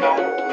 All right, right,